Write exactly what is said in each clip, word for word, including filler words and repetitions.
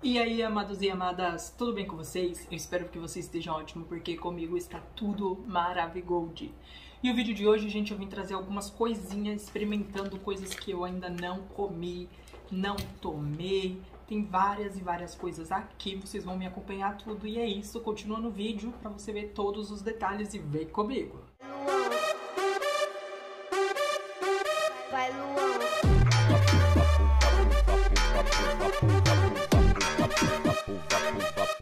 E aí, amados e amadas, tudo bem com vocês? Eu espero que vocês estejam ótimos, porque comigo está tudo maravigold. E o vídeo de hoje, gente, eu vim trazer algumas coisinhas, experimentando coisas que eu ainda não comi, não tomei. Tem várias e várias coisas aqui, vocês vão me acompanhar tudo. E é isso, continua no vídeo para você ver todos os detalhes e vem comigo. Vai, Luan.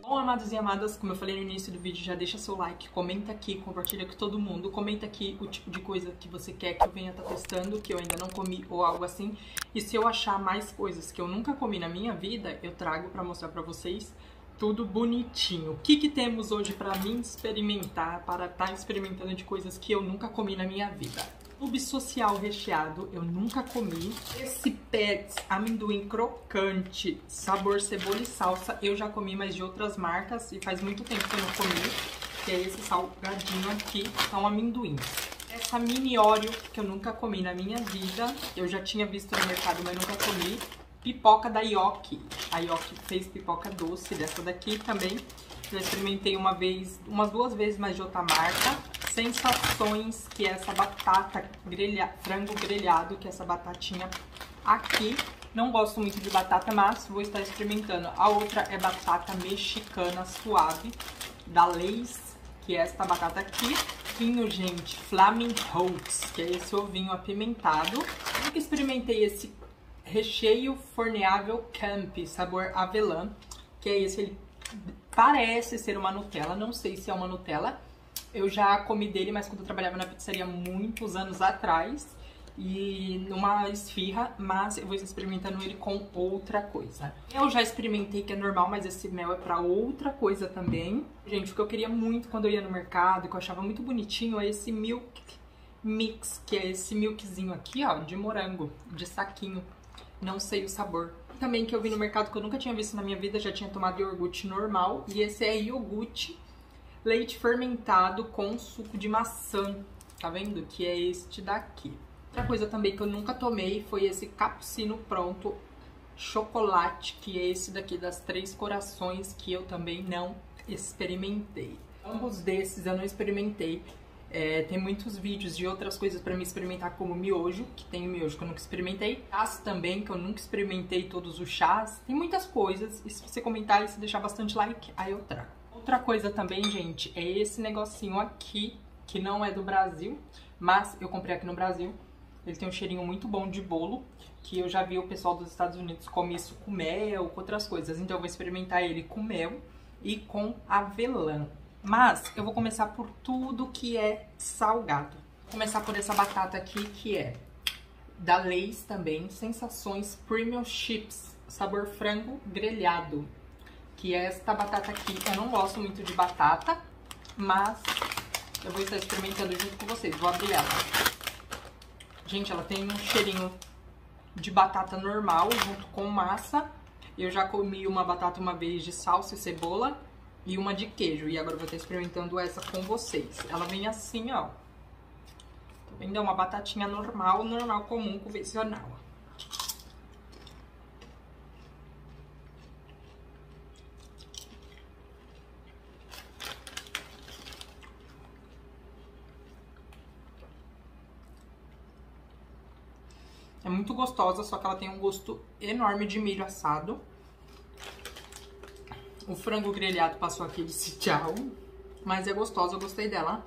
Bom, amados e amadas, como eu falei no início do vídeo, já deixa seu like, comenta aqui, compartilha com todo mundo, comenta aqui o tipo de coisa que você quer que eu venha estar testando, que eu ainda não comi ou algo assim. E se eu achar mais coisas que eu nunca comi na minha vida, eu trago pra mostrar pra vocês tudo bonitinho. O que que temos hoje pra mim experimentar, para estar experimentando de coisas que eu nunca comi na minha vida? Clube Social recheado, eu nunca comi. Esse Pets amendoim crocante, sabor cebola e salsa, eu já comi, mas de outras marcas, e faz muito tempo que eu não comi, que é esse salgadinho aqui, são amendoins. Essa mini Oreo, que eu nunca comi na minha vida, eu já tinha visto no mercado, mas nunca comi. Pipoca da Yoki, a Yoki fez pipoca doce, dessa daqui também, eu experimentei uma vez, umas duas vezes, mas de outra marca. Sensações, que é essa batata grelha, frango grelhado, que é essa batatinha aqui. Não gosto muito de batata, mas vou estar experimentando. A outra é batata mexicana suave, da Lays, que é essa batata aqui. Vinho, gente, Flamin' Hot, que é esse ovinho apimentado. Eu que experimentei esse recheio forneável Camp, sabor avelã, que é esse, ele parece ser uma Nutella, não sei se é uma Nutella. Eu já comi dele, mas quando eu trabalhava na pizzaria muitos anos atrás, e numa esfirra, mas eu vou experimentando ele com outra coisa. Eu já experimentei que é normal, mas esse mel é pra outra coisa também. Gente, o que eu queria muito quando eu ia no mercado, que eu achava muito bonitinho, é esse Milkmix, que é esse milkzinho aqui, ó, de morango, de saquinho. Não sei o sabor. Também que eu vi no mercado, que eu nunca tinha visto na minha vida, já tinha tomado iogurte normal, e esse é iogurte. Leite fermentado com suco de maçã, tá vendo? Que é este daqui. Outra coisa também que eu nunca tomei foi esse cappuccino pronto chocolate, que é esse daqui das Três Corações, que eu também não experimentei. Ambos desses eu não experimentei. É, tem muitos vídeos de outras coisas pra mim experimentar, como miojo, que tem miojo que eu nunca experimentei. Chás também, que eu nunca experimentei todos os chás. Tem muitas coisas, e se você comentar e se deixar bastante like, aí eu trago. Outra coisa também, gente, é esse negocinho aqui, que não é do Brasil, mas eu comprei aqui no Brasil. Ele tem um cheirinho muito bom de bolo, que eu já vi o pessoal dos Estados Unidos comer isso com mel, com outras coisas. Então eu vou experimentar ele com mel e com avelã. Mas eu vou começar por tudo que é salgado. Vou começar por essa batata aqui, que é da Lays também, Sensações Premium Chips, sabor frango grelhado. Que é esta batata aqui. Eu não gosto muito de batata, mas eu vou estar experimentando junto com vocês. Vou abrir ela. Gente, ela tem um cheirinho de batata normal junto com massa. Eu já comi uma batata uma vez de salsa e cebola e uma de queijo. E agora eu vou estar experimentando essa com vocês. Ela vem assim, ó. Tá vendo? É uma batatinha normal, normal, comum, convencional. É muito gostosa, só que ela tem um gosto enorme de milho assado. O frango grelhado passou aqui e disse tchau. Mas é gostosa, eu gostei dela.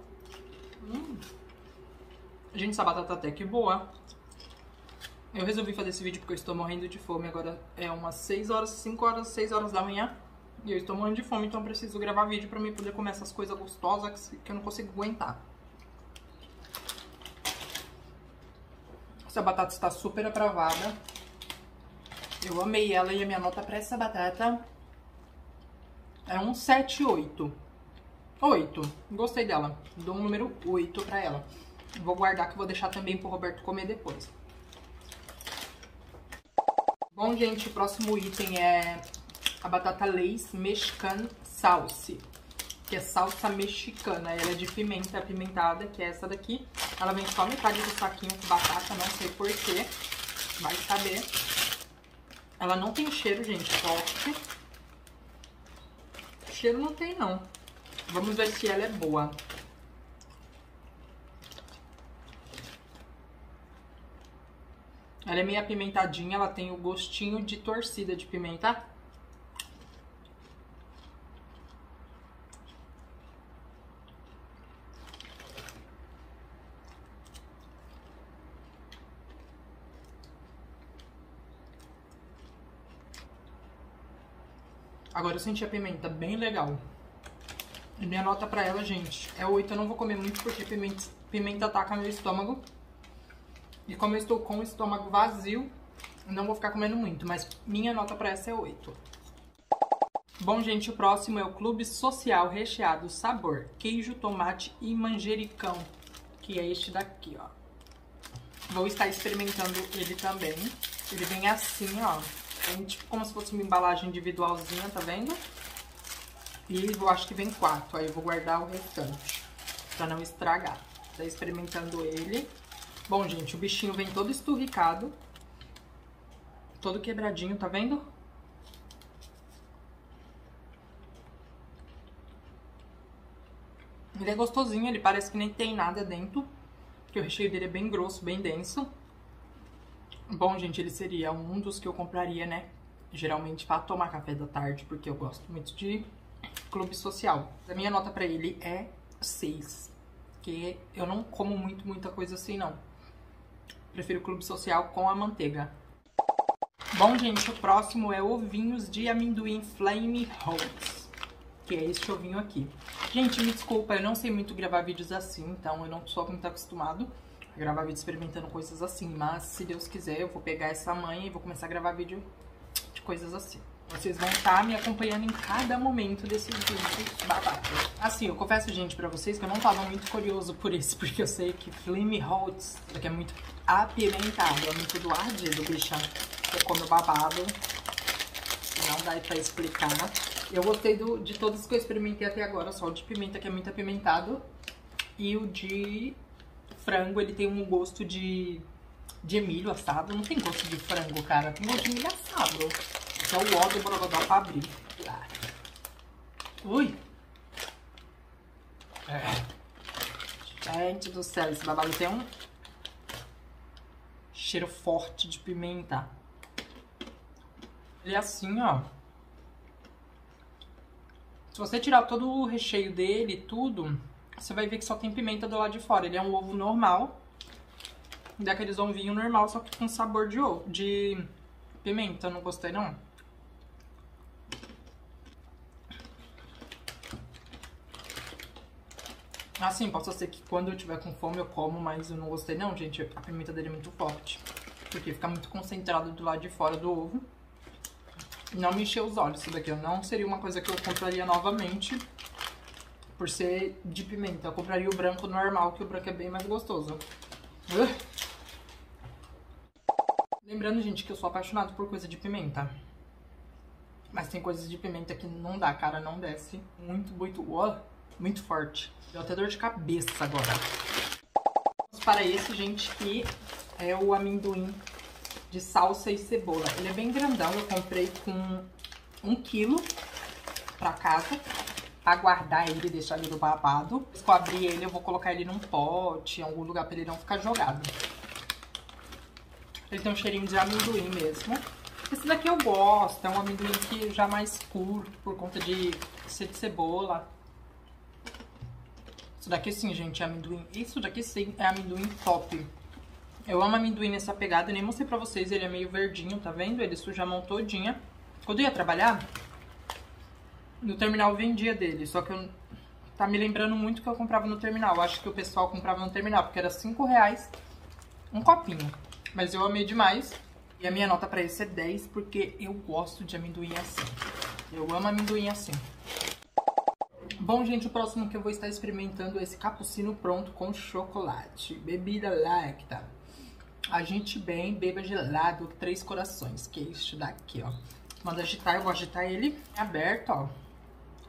Hum. Gente, essa batata até que boa. Eu resolvi fazer esse vídeo porque eu estou morrendo de fome. Agora é umas seis horas, cinco horas, seis horas da manhã. E eu estou morrendo de fome, então eu preciso gravar vídeo pra mim poder comer essas coisas gostosas que eu não consigo aguentar. Essa batata está super aprovada. Eu amei ela e a minha nota para essa batata é um sete, oito. oito. Gostei dela. Dou um número oito para ela. Vou guardar que eu vou deixar também pro Roberto comer depois. Bom, gente, o próximo item é a batata Lays Mexican Sauce, que é salsa mexicana. Ela é de pimenta apimentada, que é essa daqui. Ela vem só metade do saquinho com batata, não sei porquê, vai saber. Ela não tem cheiro, gente, forte. cheiro não tem, não. Vamos ver se ela é boa. Ela é meio apimentadinha, ela tem o gostinho de torcida de pimenta. Agora eu senti a pimenta, bem legal. E minha nota pra ela, gente, é oito. Eu não vou comer muito porque pimenta, pimenta ataca meu estômago. E como eu estou com o estômago vazio, eu não vou ficar comendo muito. Mas minha nota pra essa é oito. Bom, gente, o próximo é o Clube Social recheado sabor queijo, tomate e manjericão, que é este daqui, ó. Vou estar experimentando ele também. Ele vem assim, ó. Tipo como se fosse uma embalagem individualzinha, tá vendo? E eu acho que vem quatro, aí eu vou guardar o restante pra não estragar. Tá experimentando ele. Bom, gente, o bichinho vem todo esturricado, todo quebradinho, tá vendo? Ele é gostosinho, ele parece que nem tem nada dentro, porque o recheio dele é bem grosso, bem denso. Bom, gente, ele seria um dos que eu compraria, né? Geralmente pra tomar café da tarde, porque eu gosto muito de Clube Social. A minha nota pra ele é seis, porque eu não como muito, muita coisa assim, não. Prefiro Clube Social com a manteiga. Bom, gente, o próximo é ovinhos de amendoim Flamin' Hot, que é esse ovinho aqui. Gente, me desculpa, eu não sei muito gravar vídeos assim, então eu não sou muito acostumado gravar vídeo experimentando coisas assim, mas se Deus quiser eu vou pegar essa manha e vou começar a gravar vídeo de coisas assim. Vocês vão estar me acompanhando em cada momento desses vídeos babados. Assim, eu confesso, gente, pra vocês que eu não tava muito curioso por isso, porque eu sei que Flamin' Hot é muito apimentado, é muito do ardido, bicha. Eu como babado, não dá pra explicar. Eu gostei do, de todos que eu experimentei até agora, só o de pimenta, que é muito apimentado, e o de... frango, ele tem um gosto de, de milho assado. Não tem gosto de frango, cara. Tem gosto de milho assado. Isso é o ó do borogodó pra abrir. Ui! É. Gente do céu, esse babado tem um cheiro forte de pimenta. Ele é assim, ó. Se você tirar todo o recheio dele e tudo... você vai ver que só tem pimenta do lado de fora. Ele é um ovo normal, daqueles ovinhos normal, só que com sabor de ovo, de pimenta. Eu não gostei, não. Assim, posso ser que quando eu tiver com fome eu como, mas eu não gostei, não, gente. A pimenta dele é muito forte, porque fica muito concentrado do lado de fora do ovo. Não me encheu os olhos isso daqui. Não seria uma coisa que eu compraria novamente, por ser de pimenta. Eu compraria o branco normal, que o branco é bem mais gostoso. Uh! Lembrando, gente, que eu sou apaixonado por coisa de pimenta. Mas tem coisas de pimenta que não dá, cara, não desce. Muito, muito, uh, muito forte. Deu até dor de cabeça agora. Vamos para esse, gente, que é o amendoim de salsa e cebola. Ele é bem grandão, eu comprei com um quilo pra casa. Pra guardar ele e deixar ele do babado. Se eu abrir ele, eu vou colocar ele num pote, em algum lugar pra ele não ficar jogado. Ele tem um cheirinho de amendoim mesmo. Esse daqui eu gosto, é um amendoim que já mais curto, por conta de ser de cebola. Isso daqui sim, gente, é amendoim. Isso daqui sim é amendoim top. Eu amo amendoim nessa pegada, eu nem mostrei pra vocês, ele é meio verdinho, tá vendo? Ele suja a mão todinha. Quando eu ia trabalhar... no terminal vendia dele, só que eu... tá me lembrando muito que eu comprava no terminal. Eu acho que o pessoal comprava no terminal, porque era cinco reais um copinho. Mas eu amei demais. E a minha nota pra esse é dez, porque eu gosto de amendoim assim. Eu amo amendoim assim. Bom, gente, o próximo que eu vou estar experimentando é esse cappuccino pronto com chocolate. Bebida láctea. A gente bem beba gelado, Três Corações, que é este daqui, ó. Manda agitar, eu vou agitar ele aberto, ó.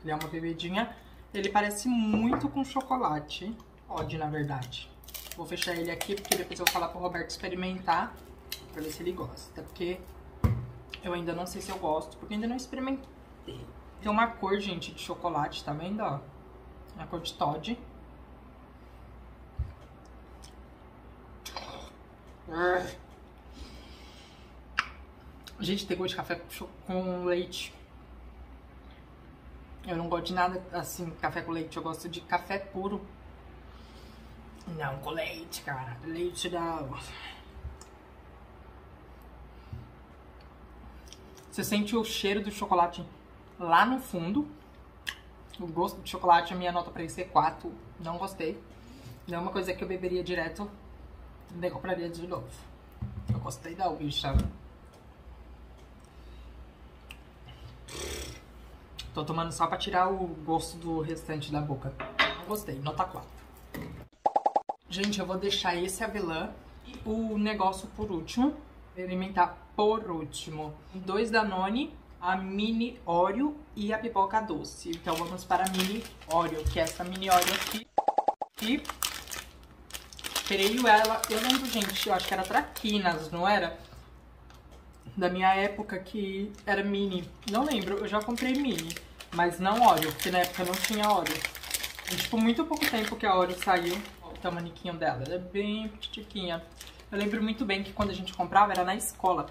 Ele é uma bebidinha. Ele parece muito com chocolate. Pode, na verdade. Vou fechar ele aqui, porque depois eu vou falar pro Roberto experimentar, pra ver se ele gosta. Porque eu ainda não sei se eu gosto, porque ainda não experimentei. Tem uma cor, gente, de chocolate, tá vendo, ó? A cor de Toddy. Gente, tem gosto de café com leite. Eu não gosto de nada assim, café com leite. Eu gosto de café puro. Não, com leite, cara. Leite da... Você sente o cheiro do chocolate lá no fundo. O gosto de chocolate, a minha nota pra esse é quatro. Não gostei. Não é uma coisa que eu beberia direto. Nem compraria de novo. Eu gostei da bicha. Tô tomando só pra tirar o gosto do restante da boca. Não gostei, nota quatro. Gente, eu vou deixar esse avelã e o negócio por último. Experimentar por último. Dois Danone, a mini Oreo e a pipoca doce. Então vamos para a mini Oreo, que é essa mini Oreo aqui. E pereio ela, eu lembro, gente, eu acho que era traquinas, não era? Da minha época que era mini. Não lembro, eu já comprei mini, mas não Oreo, porque na época não tinha Oreo. E, tipo, muito pouco tempo que a Oreo saiu. Olha o tamaniquinho dela, ela é bem pitiquinha. Eu lembro muito bem que quando a gente comprava era na escola.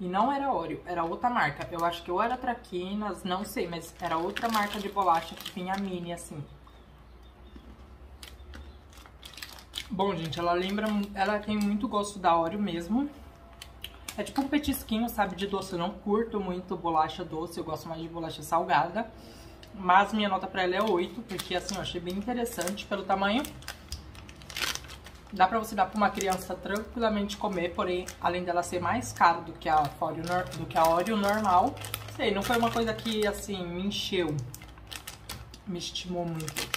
E não era Oreo, era outra marca. Eu acho que ou era traquinas, não sei, mas era outra marca de bolacha que vinha mini, assim. Bom, gente, ela lembra... Ela tem muito gosto da Oreo mesmo. É tipo um petisquinho, sabe, de doce. Eu não curto muito bolacha doce, eu gosto mais de bolacha salgada. Mas minha nota pra ela é oito, porque assim, eu achei bem interessante pelo tamanho. Dá pra você dar pra uma criança tranquilamente comer, porém, além dela ser mais cara do que a Oreo, do que a Oreo normal. Sei, não foi uma coisa que, assim, me encheu, me estimou muito.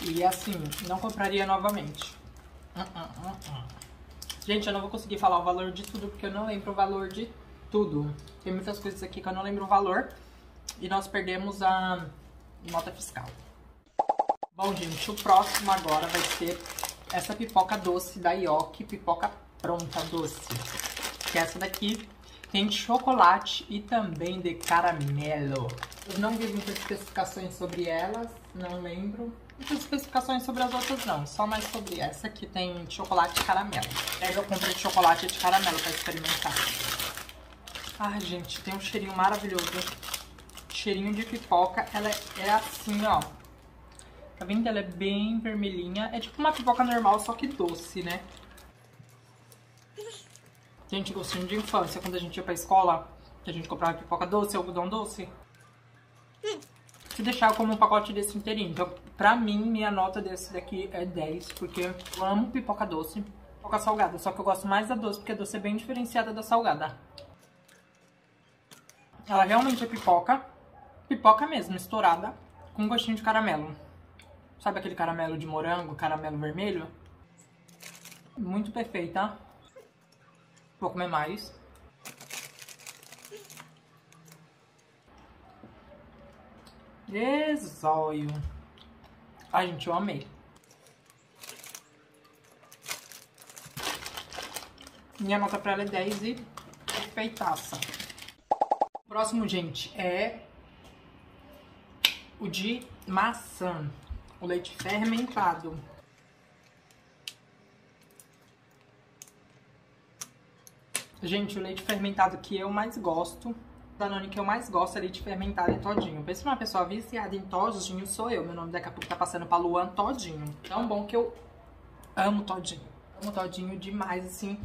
E assim, não compraria novamente. Uh -uh, uh -uh. Gente, eu não vou conseguir falar o valor de tudo, porque eu não lembro o valor de tudo. Tem muitas coisas aqui que eu não lembro o valor. E nós perdemos a nota fiscal. Bom, gente, o próximo agora vai ser essa pipoca doce da Yoki. Pipoca pronta doce. Que é essa daqui. Tem de chocolate e também de caramelo. Eu não vi muitas especificações sobre elas, não lembro. Muitas especificações sobre as outras não, só mais sobre essa que tem chocolate e caramelo. Aí eu comprei de chocolate e de caramelo pra experimentar. Ai, gente, tem um cheirinho maravilhoso. Cheirinho de pipoca, ela é assim, ó. Tá vendo? Ela é bem vermelhinha. É tipo uma pipoca normal, só que doce, né? Gente, gostinho de infância, quando a gente ia pra escola, que a gente comprava pipoca doce, algodão doce. Se deixar, eu como um pacote desse inteirinho. Então, pra mim, minha nota desse daqui é dez, porque eu amo pipoca doce, pipoca salgada. Só que eu gosto mais da doce, porque a doce é bem diferenciada da salgada. Ela realmente é pipoca, pipoca mesmo, estourada, com gostinho de caramelo. Sabe aquele caramelo de morango, caramelo vermelho? Muito perfeita. Vou comer mais. Desóio. Ai, gente, eu amei. Minha nota pra ela é dez e perfeitaça. O próximo, gente, é o de maçã. O leite fermentado. Gente, o leite fermentado que eu mais gosto... Danone que eu mais gosto ali de fermentado e todinho. Pensa numa pessoa viciada em todinho, sou eu. Meu nome daqui a pouco tá passando pra Luan Todinho. Tão bom que eu amo todinho. Amo todinho demais, assim,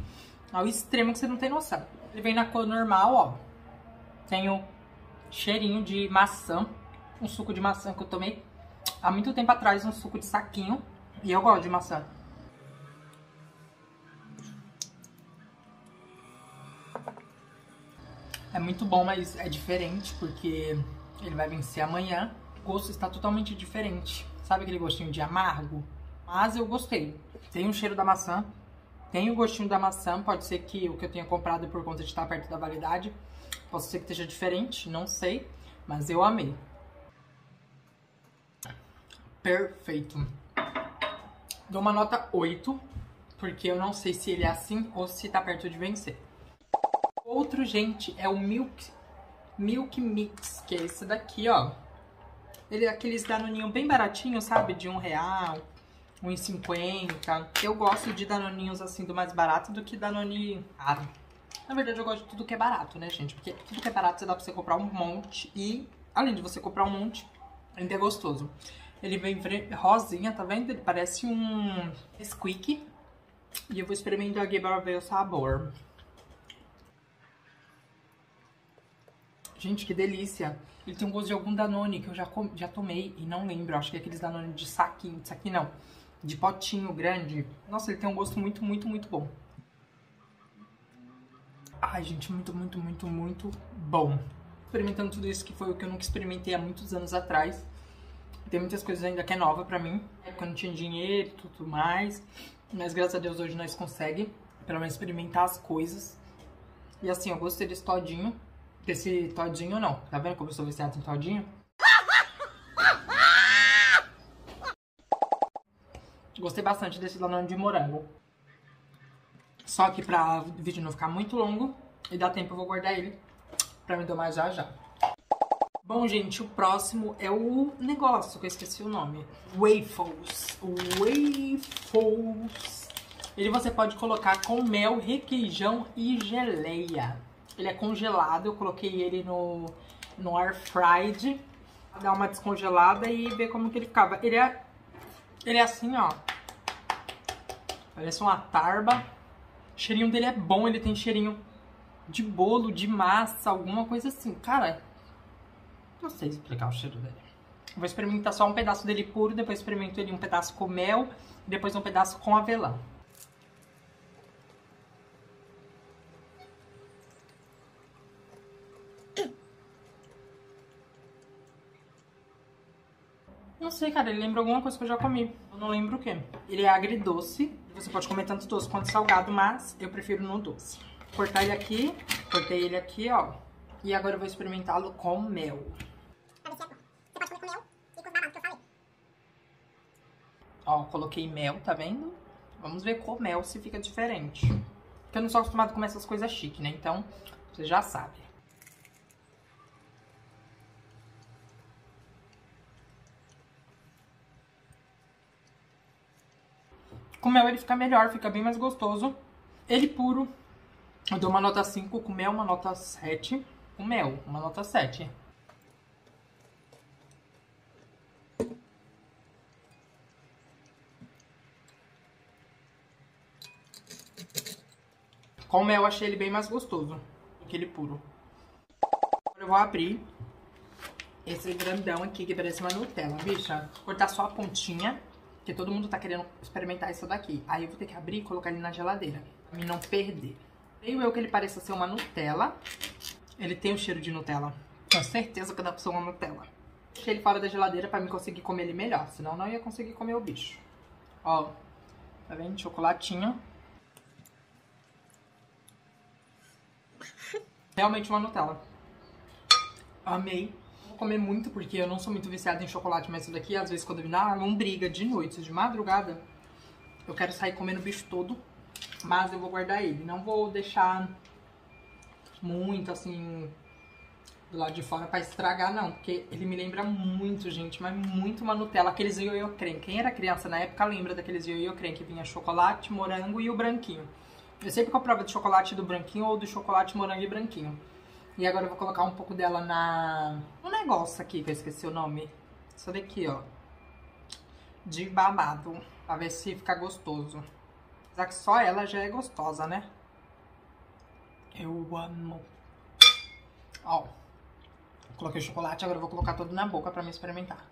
ao extremo que você não tem noção. Ele vem na cor normal, ó. Tem o cheirinho de maçã. Um suco de maçã que eu tomei há muito tempo atrás, um suco de saquinho. E eu gosto de maçã. É muito bom, mas é diferente, porque ele vai vencer amanhã. O gosto está totalmente diferente. Sabe aquele gostinho de amargo? Mas eu gostei. Tem o cheiro da maçã, tem o gostinho da maçã. Pode ser que o que eu tenha comprado, por conta de estar perto da validade, pode ser que esteja diferente, não sei. Mas eu amei. Perfeito. Dou uma nota oito, porque eu não sei se ele é assim ou se está perto de vencer. Outro, gente, é o Milk, Milkmix, que é esse daqui, ó. Ele é aqueles danoninhos bem baratinhos, sabe? De um real, um e cinquenta. Eu gosto de danoninhos assim do mais barato do que danone caro. Na verdade, eu gosto de tudo que é barato, né, gente? Porque tudo que é barato, você dá pra você comprar um monte. E, além de você comprar um monte, ainda é gostoso. Ele vem rosinha, tá vendo? Ele parece um squeak. E eu vou experimentar aqui pra ver o sabor. Gente, que delícia! Ele tem um gosto de algum Danone que eu já, com... já tomei e não lembro. Acho que é aqueles Danone de saquinho. De saquinho não. De potinho grande. Nossa, ele tem um gosto muito, muito, muito bom. Ai, gente, muito, muito, muito, muito bom. Experimentando tudo isso que foi o que eu nunca experimentei há muitos anos atrás. Tem muitas coisas ainda que é nova pra mim. Porque eu não tinha dinheiro e tudo mais. Mas graças a Deus hoje nós conseguimos. Pelo menos experimentar as coisas. E assim, eu gostei desse todinho. Desse todinho não. Tá vendo como eu sou viciado em todinho? Gostei bastante desse Danone de morango. Só que pra o vídeo não ficar muito longo e dar tempo, eu vou guardar ele pra me tomar já já. Bom, gente, o próximo é o negócio, que eu esqueci o nome. Waffles. Waffles. Ele você pode colocar com mel, requeijão e geleia. Ele é congelado, eu coloquei ele no, no air fried. Dar uma descongelada e ver como que ele ficava. Ele é, ele é assim, ó. Parece uma tarba. O cheirinho dele é bom, ele tem cheirinho de bolo, de massa, alguma coisa assim. Cara, não sei explicar o cheiro dele. Vou experimentar só um pedaço dele puro, depois experimento ele um pedaço com mel, depois um pedaço com avelã. Não sei, cara, ele lembra alguma coisa que eu já comi. Eu não lembro o que. Ele é agridoce. Você pode comer tanto doce quanto salgado, mas eu prefiro no doce. Cortar ele aqui. Cortei ele aqui, ó. E agora eu vou experimentá-lo com mel. Você pode comer com mel e com os bananas que eu falei. Ó, coloquei mel, tá vendo? Vamos ver com mel se fica diferente. Porque eu não sou acostumada a comer essas coisas chique, né? Então, você já sabe. Com mel ele fica melhor, fica bem mais gostoso. Ele puro, eu dou uma nota cinco, com mel uma nota sete. Com mel, uma nota sete. Com mel eu achei ele bem mais gostoso do que ele puro. Agora eu vou abrir esse grandão aqui que parece uma Nutella, bicha. Vou cortar só a pontinha. Porque todo mundo tá querendo experimentar isso daqui. Aí eu vou ter que abrir e colocar ele na geladeira. Pra mim não perder. Creio eu que ele pareça ser uma Nutella. Ele tem um cheiro de Nutella. Tenho certeza que dá pra ser uma Nutella. Deixei ele fora da geladeira pra mim conseguir comer ele melhor. Senão eu não ia conseguir comer o bicho. Ó, tá vendo? Chocolatinho. Realmente uma Nutella. Amei. Comer muito, porque eu não sou muito viciada em chocolate, mas isso daqui, às vezes, quando eu me dá uma lombriga de noite, de madrugada, eu quero sair comendo o bicho todo, mas eu vou guardar ele. Não vou deixar muito, assim, do lado de fora pra estragar, não, porque ele me lembra muito, gente, mas muito uma Nutella, aqueles ioiô creme. Quem era criança na época lembra daqueles ioiô creme que vinha chocolate, morango e o branquinho. Eu sempre comprava de chocolate do branquinho ou do chocolate, morango e branquinho. E agora eu vou colocar um pouco dela na... Um negócio aqui, que eu esqueci o nome. Isso daqui, ó. De babado. Pra ver se fica gostoso. Apesar que só ela já é gostosa, né? Eu amo. Ó. Coloquei o chocolate, agora eu vou colocar tudo na boca pra me experimentar.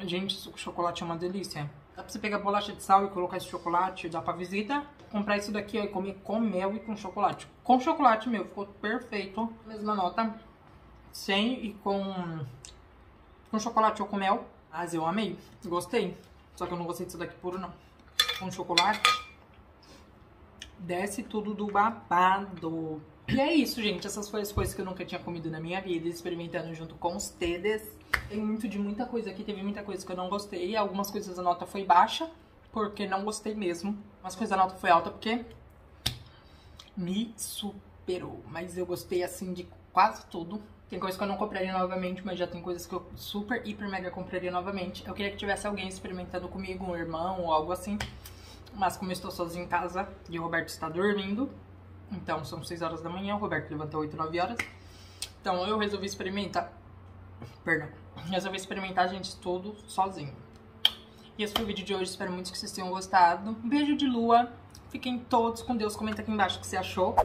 Gente, suco de chocolate é uma delícia. Dá pra você pegar bolacha de sal e colocar esse chocolate, dá pra visita. Comprar isso daqui ó, e comer com mel e com chocolate. Com chocolate, meu, ficou perfeito. Mesma nota. Sem e com... Com chocolate ou com mel. Mas eu amei. Gostei. Só que eu não gostei disso daqui puro, não. Com chocolate. Desce tudo do babado. E é isso, gente. Essas foram as coisas que eu nunca tinha comido na minha vida. Experimentando junto com os tedes. Tem muito de muita coisa aqui, teve muita coisa que eu não gostei. Algumas coisas a nota foi baixa, porque não gostei mesmo. Umas coisas a nota foi alta, porque me superou. Mas eu gostei, assim, de quase tudo. Tem coisas que eu não compraria novamente, mas já tem coisas que eu super, hiper, mega compraria novamente. Eu queria que tivesse alguém experimentando comigo, um irmão ou algo assim. Mas como eu estou sozinha em casa e o Roberto está dormindo, então são seis horas da manhã, o Roberto levantou oito, nove horas. Então eu resolvi experimentar, perdão, resolvi experimentar, gente, tudo sozinho. E esse foi o vídeo de hoje, espero muito que vocês tenham gostado. Um beijo de lua, fiquem todos com Deus, comenta aqui embaixo o que você achou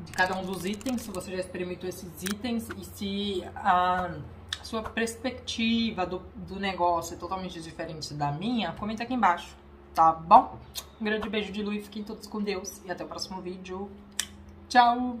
de cada um dos itens, se você já experimentou esses itens e se a sua perspectiva do, do negócio é totalmente diferente da minha, comenta aqui embaixo, tá bom? Um grande beijo de luz, fiquem todos com Deus e até o próximo vídeo. Tchau!